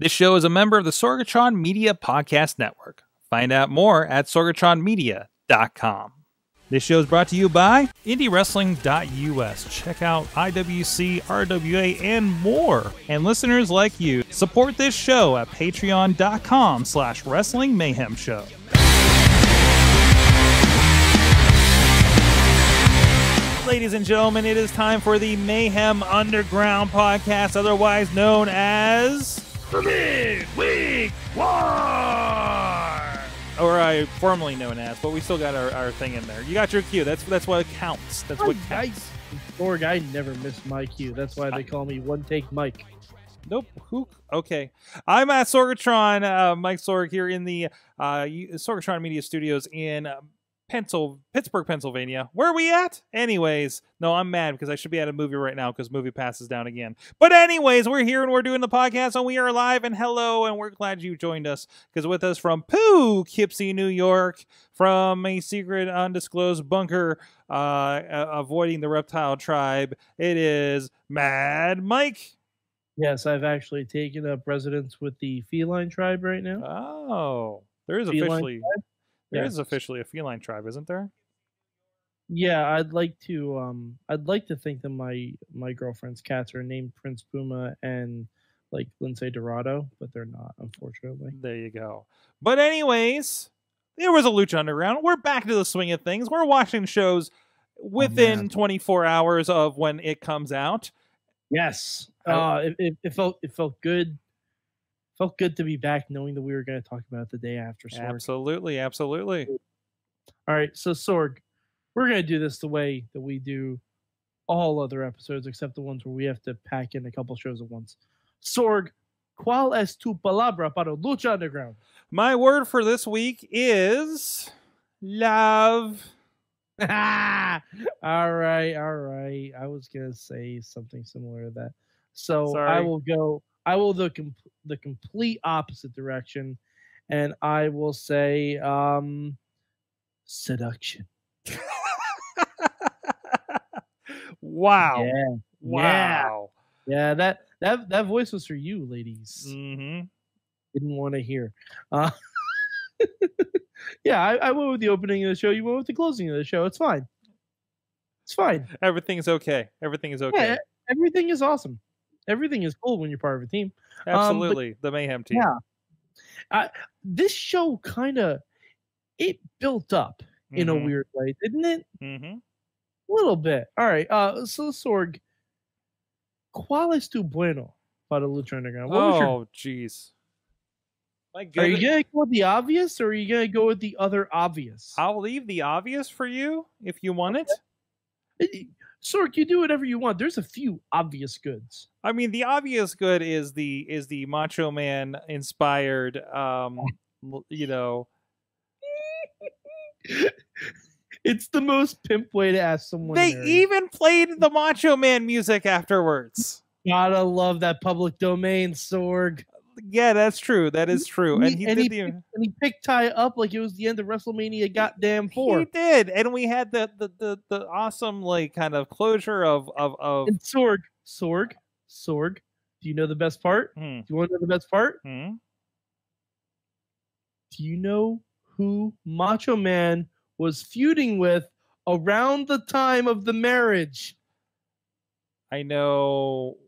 This show is a member of the Sorgatron Media Podcast Network. Find out more at sorgatronmedia.com. This show is brought to you by IndieWrestling.us. Check out IWC, RWA, and more. And listeners like you, support this show at patreon.com/Wrestling Mayhem Show. Ladies and gentlemen, it is time for the Mayhem Underground podcast, otherwise known as the Midweek War. Or formerly known as, but we still got our thing in there. You got your cue. That's what counts. That's what counts. Sorg, I never miss my cue. That's why they call me One Take Mike. Nope. Okay. I'm at Sorgatron. Mike Sorg here in the Sorgatron Media Studios in Pittsburgh, Pennsylvania. Where are we at? Anyways, no, I'm mad because I should be at a movie right now because Movie Pass is down again. But anyways, we're here and we're doing the podcast and we are live and hello and we're glad you joined us because with us from Poughkeepsie, New York, from a secret undisclosed bunker avoiding the reptile tribe, it is Mad Mike. Yes, I've actually taken up residence with the feline tribe right now. Oh, there is feline officially... Tribe? There is officially a feline tribe, isn't there? Yeah, I'd like to think that my girlfriend's cats are named Prince Puma and like Lindsay Dorado, but they're not, unfortunately. There you go. But anyways, there was a Lucha Underground. We're back to the swing of things. We're watching shows within 24 hours of when it comes out. Yes. It felt good. Felt good to be back knowing that we were going to talk about it the day after, Sorg. Absolutely, absolutely. All right, so Sorg, we're going to do this the way that we do all other episodes except the ones where we have to pack in a couple shows at once. Sorg, ¿cuál es tu palabra para Lucha Underground? My word for this week is love. All right, I was going to say something similar to that. So sorry. I will go the complete opposite direction, and I will say seduction. Wow. Yeah. Wow. Yeah, that voice was for you, ladies. Mm-hmm. Didn't want to hear. Yeah, I went with the opening of the show. You went with the closing of the show. It's fine. It's fine. Everything's okay. Everything is okay. Yeah, everything is awesome. Everything is cool when you're part of a team. Absolutely. The Mayhem team. Yeah. This show kind of, it built up in a weird way, didn't it? Mm-hmm. A little bit. All right. So, Sorg, ¿cuál es tu bueno para Lucha Underground? Oh, jeez. Are you going to go with the obvious, or are you going to go with the other obvious? I'll leave the obvious for you if you want it. Sorg, you do whatever you want. There's a few obvious goods. I mean, the obvious good is the Macho Man inspired, you know. It's the most pimp way to ask someone. They even played the Macho Man music afterwards. Gotta love that public domain, Sorg. Yeah, that's true. That is true. And he picked Taya up like it was the end of WrestleMania goddamn 4. He did. And we had the awesome like kind of closure of and Sorg. Do you know the best part? Do you want to know the best part? Do you know who Macho Man was feuding with around the time of the marriage? I know.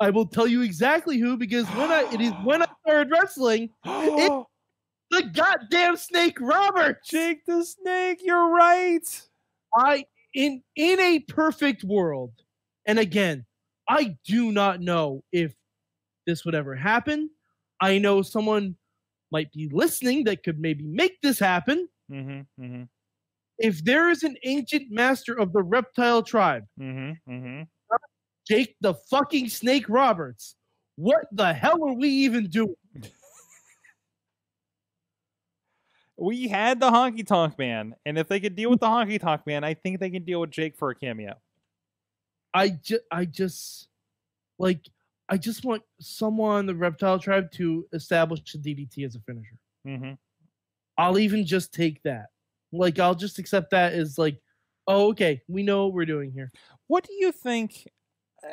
I will tell you exactly who, because when I started wrestling, it's the goddamn Snake Roberts. Jake the Snake, you're right. In a perfect world, and again, I do not know if this would ever happen. I know someone might be listening that could maybe make this happen. If there is an ancient master of the reptile tribe, Jake the fucking Snake Roberts. What the hell are we even doing? We had the Honky Tonk Man, and if they could deal with the Honky Tonk Man, I think they can deal with Jake for a cameo. I just want someone in the reptile tribe to establish a DDT as a finisher. I'll even just take that. Like, I'll just accept that as like, oh, okay, we know what we're doing here. What do you think?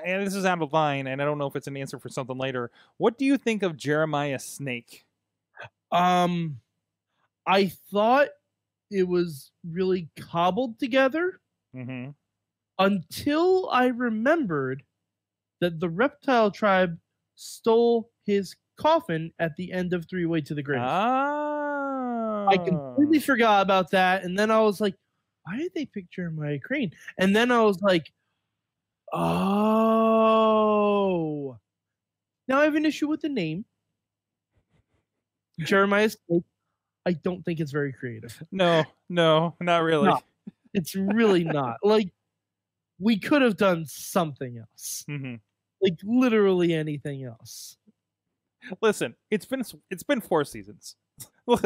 and this is out of line, and I don't know if it's an answer for something later. What do you think of Jeremiah Snake? I thought it was really cobbled together until I remembered that the reptile tribe stole his coffin at the end of Three Way to the Grave. Ah. I completely forgot about that, and then I was like, why did they pick Jeremiah Crane? And then I was like, oh. Now I have an issue with the name. Jeremiah Snake. I don't think it's very creative. No, no, not really. No, it's really not. Like, we could have done something else. Like, literally anything else. Listen, it's been 4 seasons.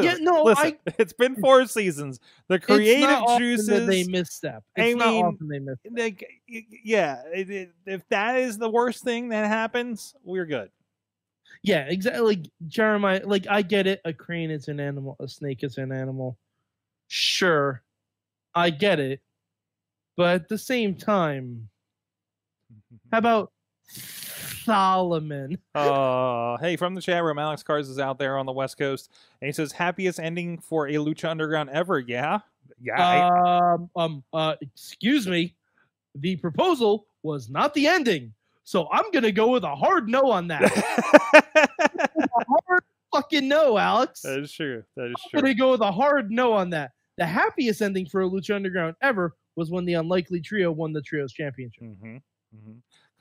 Yeah, no, listen, it's been 4 seasons. The creative juices, they misstep. It's not often they misstep. Like, yeah, if that is the worst thing that happens, we're good. Yeah, exactly. Like Jeremiah, like I get it. A crane is an animal. A snake is an animal. Sure, I get it. But at the same time, how about Solomon? Hey, from the chat room, Alex Cars is out there on the West Coast, and he says, "Happiest ending for a Lucha Underground ever." Yeah, yeah. Excuse me. The proposal was not the ending. So I'm going to go with a hard no on that. A hard fucking no, Alex. That is true. That is true. I'm going to go with a hard no on that. The happiest ending for a Lucha Underground ever was when the Unlikely Trio won the Trios Championship.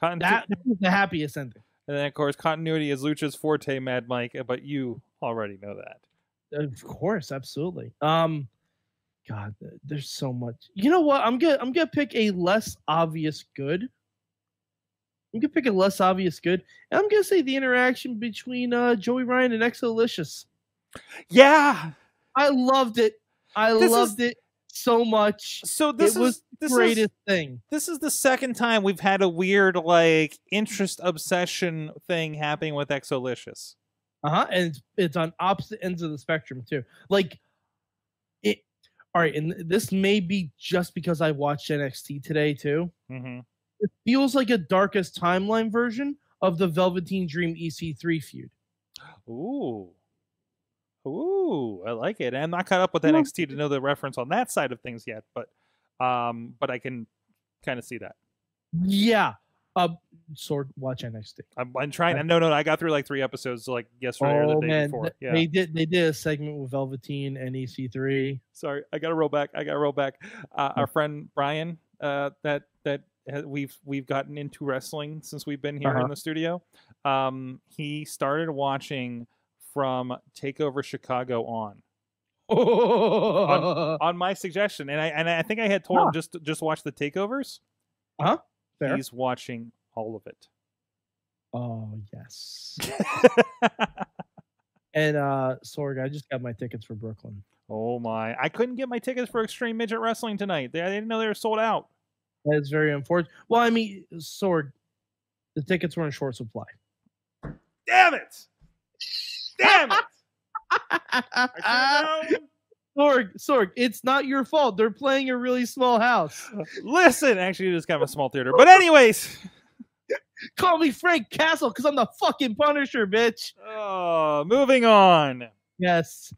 That was the happiest ending. And then, of course, continuity is Lucha's forte, Mad Mike, but you already know that. Of course, absolutely. God, there's so much. You know what? I'm going to pick a less obvious good. I'm going to pick a less obvious good. And I'm going to say the interaction between Joey Ryan and Xo Lishus. Yeah. I loved it. I loved it so much. So this was the greatest thing. This is the second time we've had a weird, like, interest obsession thing happening with Xo Lishus. And it's on opposite ends of the spectrum, too. Like, it. All right. And this may be just because I watched NXT today, too. It feels like a Darkest Timeline version of the Velveteen Dream EC3 feud. Ooh. Ooh, I like it. I'm not caught up with NXT to know the reference on that side of things yet, but I can kind of see that. Yeah. Sorg, watch NXT. I'm trying. No, I got through like 3 episodes like yesterday or the day before. Yeah. They did a segment with Velveteen and EC3. Sorry, I got to roll back. Our friend Brian, that we've gotten into wrestling since we've been here in the studio. He started watching from Takeover Chicago on my suggestion, and I think I had told him just watch the takeovers. Fair. He's watching all of it. Oh yes. And Sorg, I just got my tickets for Brooklyn. Oh my! I couldn't get my tickets for Extreme Midget Wrestling tonight. I didn't know they were sold out. That is very unfortunate. Well, I mean, Sorg, the tickets were in short supply. Damn it! Damn it! Sorg, it's not your fault. They're playing a really small house. Listen, actually, it is kind of a small theater. But anyways, call me Frank Castle because I'm the fucking Punisher, bitch. Oh, moving on. Yes.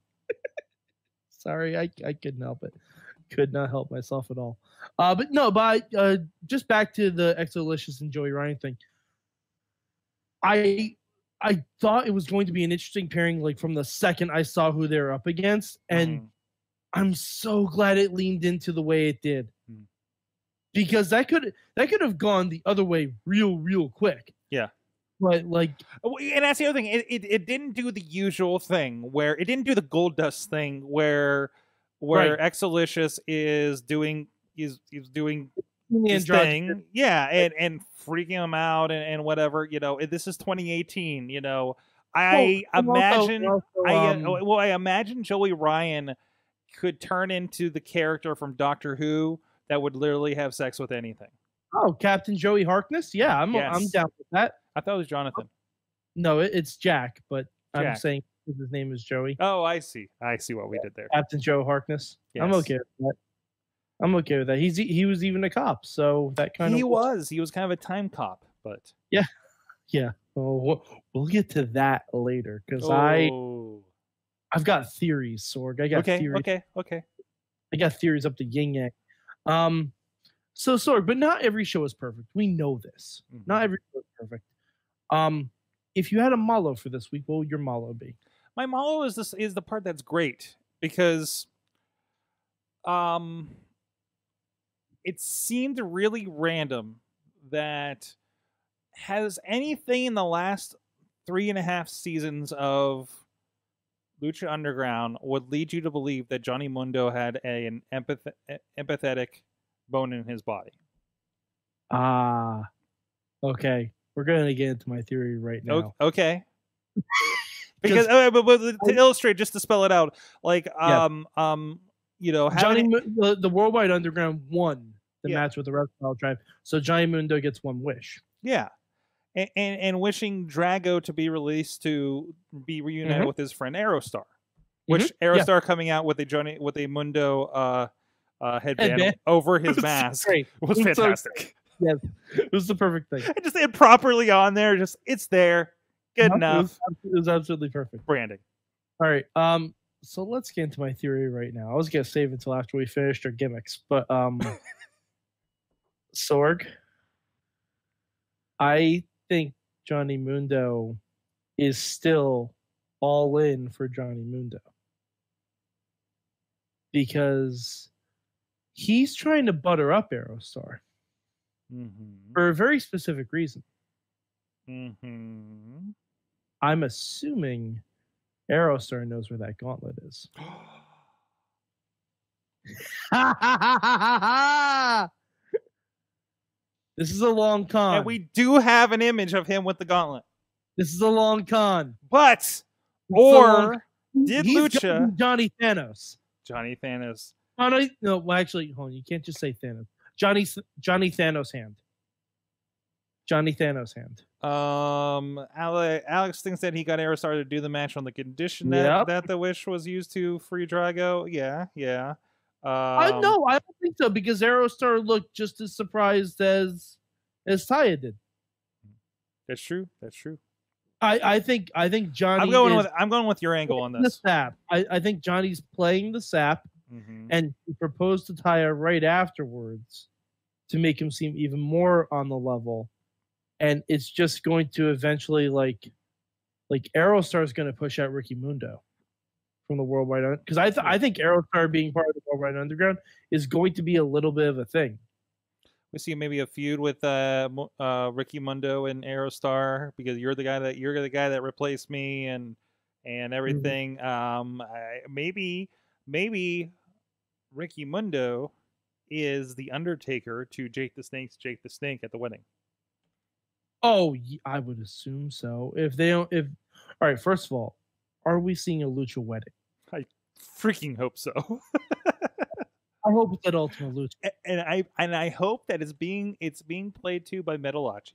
Sorry, I couldn't help it. Could not help myself at all. But just back to the Xo Lishus and Joey Ryan thing. I thought it was going to be an interesting pairing, like from the second I saw who they're up against, and I'm so glad it leaned into the way it did, because that could have gone the other way real quick. Yeah. But like, and that's the other thing. It didn't do the usual thing where it didn't do the Gold Dust thing where Xo Lishus is doing his thing, and freaking him out and whatever, you know. This is 2018, you know. I imagine Joey Ryan could turn into the character from Doctor Who that would literally have sex with anything. Oh, Captain Joey Harkness, yeah, I'm down with that. I thought it was Jonathan. No, it's Jack, but Jack. I'm saying his name is Joey. Oh, I see what we did there. Captain Joe Harkness. Yes. I'm okay with that. He was even a cop, so that kind of. He was kind of a time cop, but yeah, yeah. Oh, we'll get to that later because I've got theories, Sorg. I got theories. Okay. I got theories up to yin yang. So Sorg, but not every show is perfect. We know this. Mm-hmm. Not every show is perfect. If you had a malo for this week, what would your malo be? My malo is this is the part that's great because it seemed really random that has anything in the last 3.5 seasons of Lucha Underground would lead you to believe that Johnny Mundo had an empathetic bone in his body. Ah, okay. We're going to get into my theory right now. Okay. Because, but to illustrate, just to spell it out, like, you know, having, Johnny, the Worldwide Underground won the match with the Reptile Tribe, so Johnny Mundo gets one wish. Yeah. And wishing Drago to be released to be reunited with his friend Aerostar, which Aerostar coming out with a Mundo headband over his mask was fantastic. So, it was the perfect thing. I just had properly on there. Just it's there. Good enough. It was absolutely perfect branding. All right. So let's get into my theory right now. I was gonna save it until after we finished our gimmicks, but Sorg, I think Johnny Mundo is still all in for Johnny Mundo because he's trying to butter up Aerostar for a very specific reason. I'm assuming Aerostar knows where that gauntlet is. This is a long con. And we do have an image of him with the gauntlet. This is a long con. But, or did Lucha... Johnny Thanos. No, well, actually, hold on. You can't just say Thanos. Johnny Thanos hand. Johnny Thanos hand. Alex thinks that he got Aerostar to do the match on the condition that the wish was used to free Drago. Yeah. No, I don't think so because Aerostar looked just as surprised as Taya did. That's true. I think Johnny. I'm going with your angle on this. The sap. I think Johnny's playing the sap and he proposed to Taya right afterwards to make him seem even more on the level, and it's just going to eventually like Aerostar's going to push out Ricky Mundo from the Worldwide Underground, because I think Aerostar being part of the Worldwide Underground is going to be a little bit of a thing. We see maybe a feud with Ricky Mundo and Aerostar because you're the guy that replaced me and everything. Maybe Ricky Mundo is the Undertaker to Jake the Snake at the wedding. Oh, I would assume so. All right, first of all, are we seeing a Lucha wedding? I freaking hope so. I hope it's at Ultima Lucha, and I hope that it's being played to by Metalachi.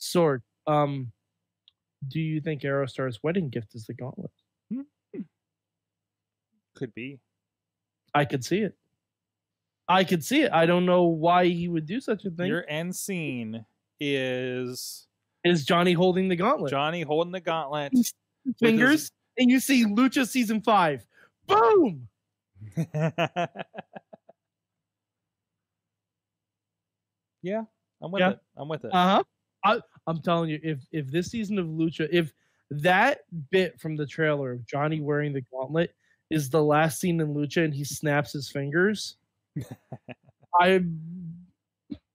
Sorg, do you think Aerostar's wedding gift is the gauntlet? Could be. I could see it. I don't know why he would do such a thing. Your end scene is Johnny holding the gauntlet. Fingers. And you see Lucha Season 5. Boom! Yeah, I'm with it. Uh-huh. I'm telling you, if this season of Lucha, if that bit from the trailer of Johnny wearing the gauntlet is the last scene in Lucha and he snaps his fingers,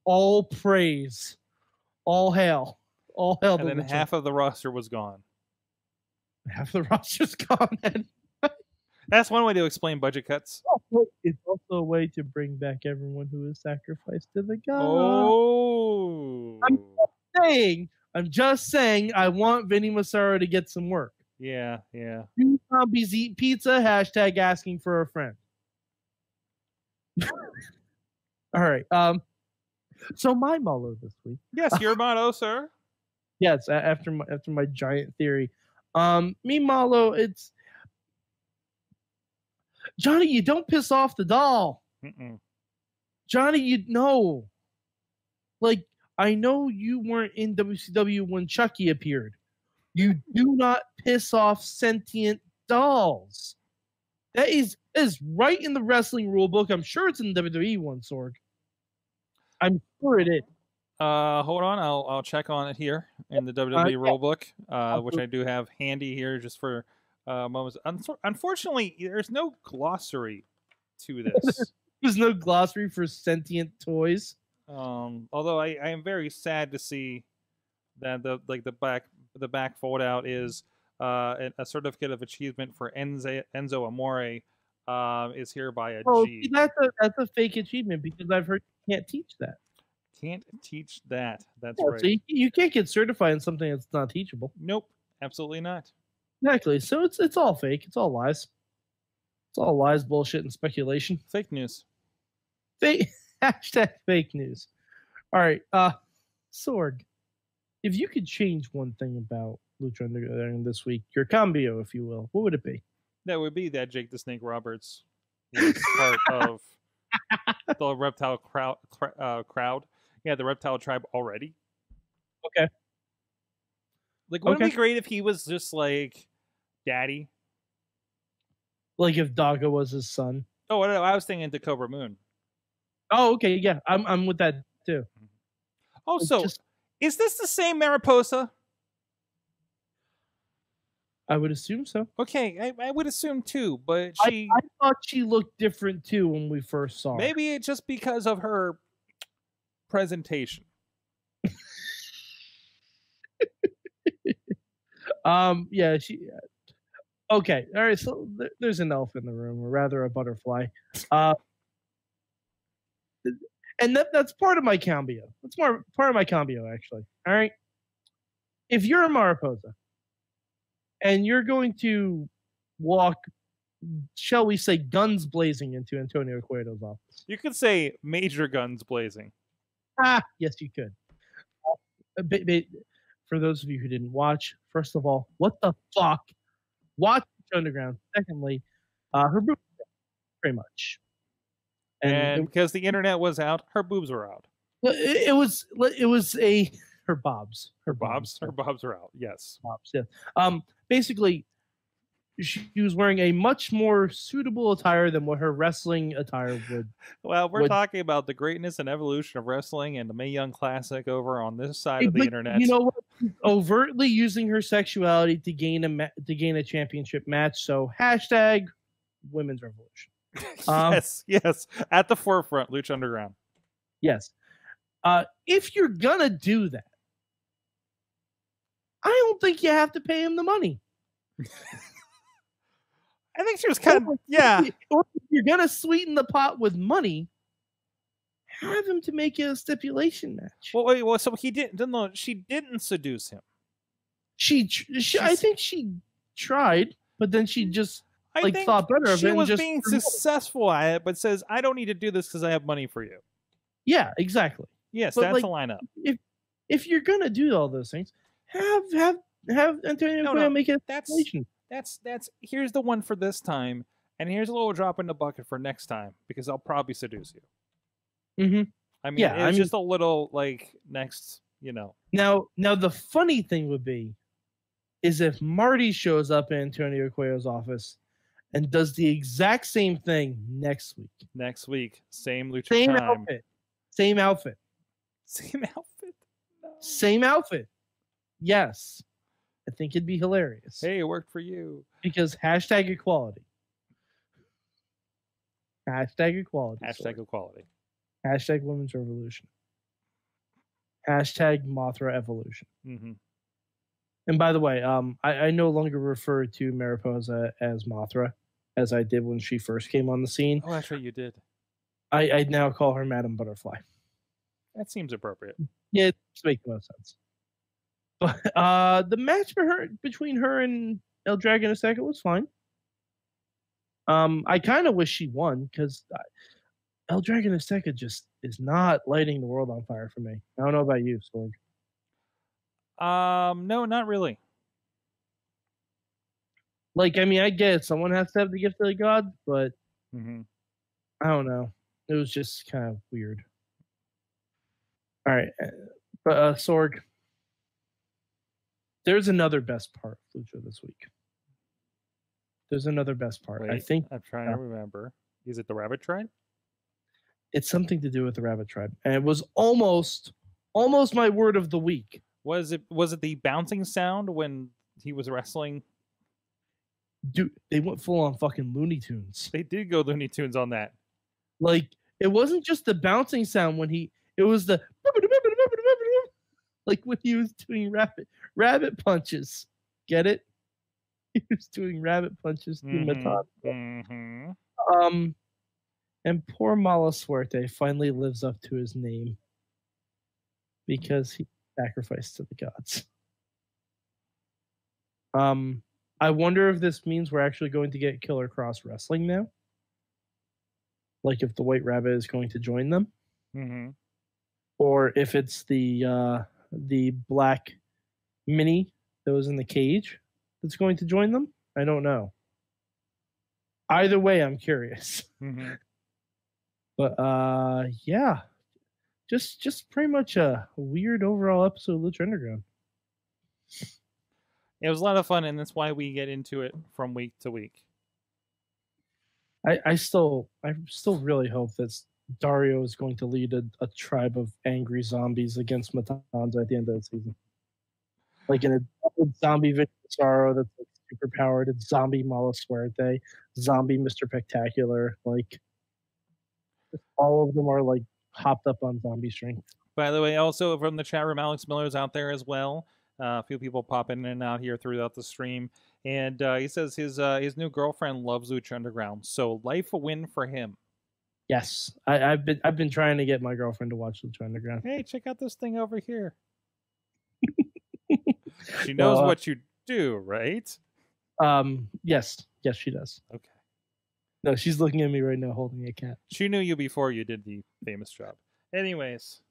all praise, all hail, all hail. And then Lucha. Half of the roster was gone. Half the roster's gone. That's one way to explain budget cuts. It's also a way to bring back everyone who is sacrificed to the god. Oh, I'm just saying. I want Vinny Massaro to get some work. Yeah. Two zombies eat pizza. # asking for a friend. All right. So my motto this week. Yes, your motto, sir. Yes, after my giant theory. Me malo, it's Johnny. You don't piss off the doll, Johnny. You know, like I know you weren't in WCW when Chucky appeared. You do not piss off sentient dolls. That is right in the wrestling rule book. I'm sure it's in the WWE one, Sorg. I'm sure it is. Hold on, I'll check on it here in the WWE rulebook, which I do have handy here just for moments. Unfortunately, there's no glossary to this. There's no glossary for sentient toys. Although I am very sad to see that the back fold out is a certificate of achievement for Enzo Amore is hereby achieved. Oh, see, that's a fake achievement because I've heard you can't teach that. Can't teach that. That's right. So you can't get certified in something that's not teachable. Nope, absolutely not. Exactly. So it's all fake. It's all lies. It's all lies, bullshit, and speculation. Fake news. Fake hashtag fake news. All right, Sorg. If you could change one thing about Lucha Underground this week, your cambio, if you will, what would it be? That would be that Jake the Snake Roberts was part of the reptile crowd. Yeah, the reptile tribe already. Okay. Like, wouldn't it be great if he was just like daddy? Like if Drago was his son? Oh, I don't know. I was thinking to Cobra Moon. Oh, okay. Yeah, I'm with that too. Also, is this the same Mariposa? I would assume so. Okay, I would assume too, but she... I thought she looked different too when we first saw her. Maybe it's just because of her presentation. Yeah, she... Okay, all right, so there's an elf in the room, or rather a butterfly. And that's part of my cambio. That's more part of my cambio, actually. All right? If you're a Mariposa, and you're going to walk, shall we say, guns blazing into Antonio Cueto's office. You could say major guns blazing. Ah, yes, you could. For those of you who didn't watch, first of all, what the fuck? Watch Underground. Secondly, her boobs were out, pretty much. And because the internet was out, her boobs were out. Her bobs. Her bobs are out. Yes. Bobs, yeah. Basically, she was wearing a much more suitable attire than what her wrestling attire would. Well, we're talking about the greatness and evolution of wrestling and the Mae Young Classic over on this side of the internet. You know what? Overtly using her sexuality to gain a championship match. So hashtag women's revolution. Yes. Yes. At the forefront, Lucha Underground. Yes. If you're gonna do that, I don't think you have to pay him the money. I think she was kind of, yeah. Or if you're going to sweeten the pot with money, have him to make a stipulation match. Well, wait, well, so he didn't, she didn't seduce him. I think she tried, but then she just thought better of it. She was being successful at it, but says, I don't need to do this because I have money for you. Yeah, exactly. Yes, but that's the lineup. If you're going to do all those things, have Antonio Cueto make it. That's here's the one for this time, and here's a little drop in the bucket for next time because I'll probably seduce you. Mm-hmm. I mean, yeah, I mean, just a little like next, you know. Now the funny thing would be, is if Marty shows up in Antonio Cueto's office, and does the exact same thing next week. Next week, same Lucha time. Same outfit. No. Same outfit. Yes, I think it'd be hilarious. Hey, it worked for you. Because hashtag equality. Hashtag equality. Hashtag equality. Hashtag women's revolution. Hashtag Mothra evolution. Mm-hmm. And by the way, I no longer refer to Mariposa as Mothra, as I did when she first came on the scene. Oh, actually, you did. I now call her Madam Butterfly. That seems appropriate. Yeah, it makes the most sense. But the match between her and El Dragon II was fine. I kind of wish she won because El Dragon II just is not lighting the world on fire for me. I don't know about you, Sorg. No, not really. Like, I mean, I get it. Someone has to have the gift of the gods, but I don't know. It was just kind of weird. All right. But Sorg, there's another best part of Lucha this week. There's another best part. Wait, I think I'm trying to remember. Is it the Rabbit Tribe? It's something to do with the Rabbit Tribe, and it was almost my word of the week. Was it the bouncing sound when he was wrestling? Dude, they went full on fucking Looney Tunes. They did go Looney Tunes on that. Like, it wasn't just the bouncing sound when he, it was the, like when he was doing rabbit punches. Get it? He was doing rabbit punches through method. And poor Malasuerte finally lives up to his name because he sacrificed to the gods. I wonder if this means we're actually going to get Killer Cross wrestling now. Like if the White Rabbit is going to join them, or if it's the black mini that was in the cage that's going to join them. I don't know. Either way, I'm curious. But yeah, just pretty much a weird overall episode of Lucha Underground. It was a lot of fun, and that's why we get into it from week to week. I still really hope that Dario is going to lead a tribe of angry zombies against Matanza at the end of the season. Like in a zombie Victoraro that's like super powered, it's zombie Malasuerte, zombie Mr. Pectacular. Like all of them are like hopped up on zombie strength. By the way, also from the chat room, Alex Miller's out there as well. A few people pop in and out here throughout the stream. And he says his new girlfriend loves Lucha Underground. So life a win for him. Yes. I've been trying to get my girlfriend to watch Lucha Underground. Hey, check out this thing over here. She knows what you do, right? Yes, she does. Okay. No, she's looking at me right now holding a cat. She knew you before you did the famous job. Anyways.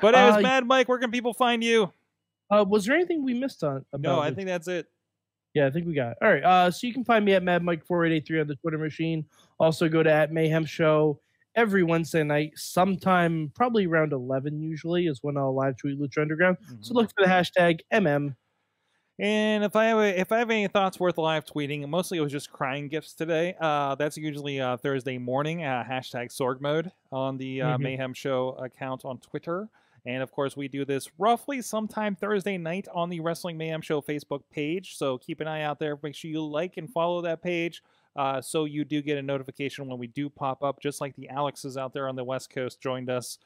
But as Mad Mike, where can people find you? Was there anything we missed on? No, I think that's it. Yeah, I think we got it. All right. So you can find me at MadMike4883 on the Twitter machine. Also go to @MayhemShow every Wednesday night, sometime probably around 11 usually is when I'll live tweet Lucha Underground. So look for the hashtag MM. And if I have any thoughts worth live tweeting, mostly it was just crying gifts today. That's usually Thursday morning, #SorgMode on the Mayhem Show account on Twitter. And of course, we do this roughly sometime Thursday night on the Wrestling Mayhem Show Facebook page. So keep an eye out there. Make sure you like and follow that page so you do get a notification when we do pop up, just like the Alexes out there on the West Coast joined us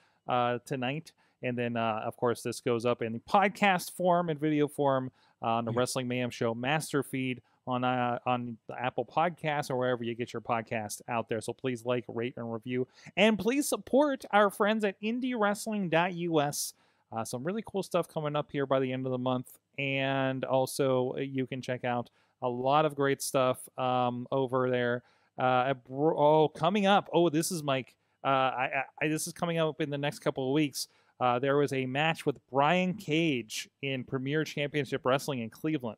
tonight. And then, of course, this goes up in the podcast form and video form on the Wrestling Mayhem Show master feed on the Apple Podcasts or wherever you get your podcast out there. So please like, rate, and review. And please support our friends at IndieWrestling.us. Some really cool stuff coming up here by the end of the month. And also, you can check out a lot of great stuff over there. Coming up. Oh, this is Mike. This is coming up in the next couple of weeks. There was a match with Brian Cage in Premier Championship Wrestling in Cleveland.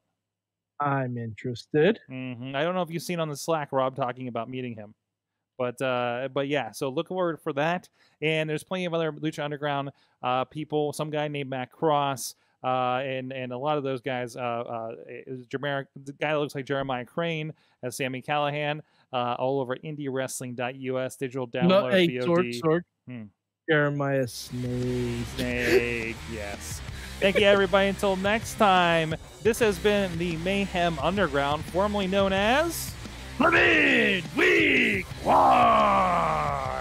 I'm interested. I don't know if you've seen on the Slack, Rob, talking about meeting him. But yeah, so look forward for that. And there's plenty of other Lucha Underground people, some guy named Matt Cross, and a lot of those guys. The guy that looks like Jeremiah Crane as Sammy Callahan, all over IndieWrestling.us, digital download. No, hey, VOD. Sorg. Jeremiah Snake. Yes. Thank you, everybody. Until next time, this has been the Mayhem Underground, formerly known as Forbid Week War.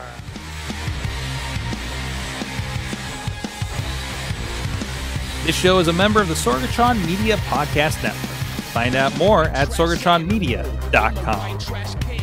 This show is a member of the Sorgatron Media Podcast Network. Find out more at sorgatronmedia.com.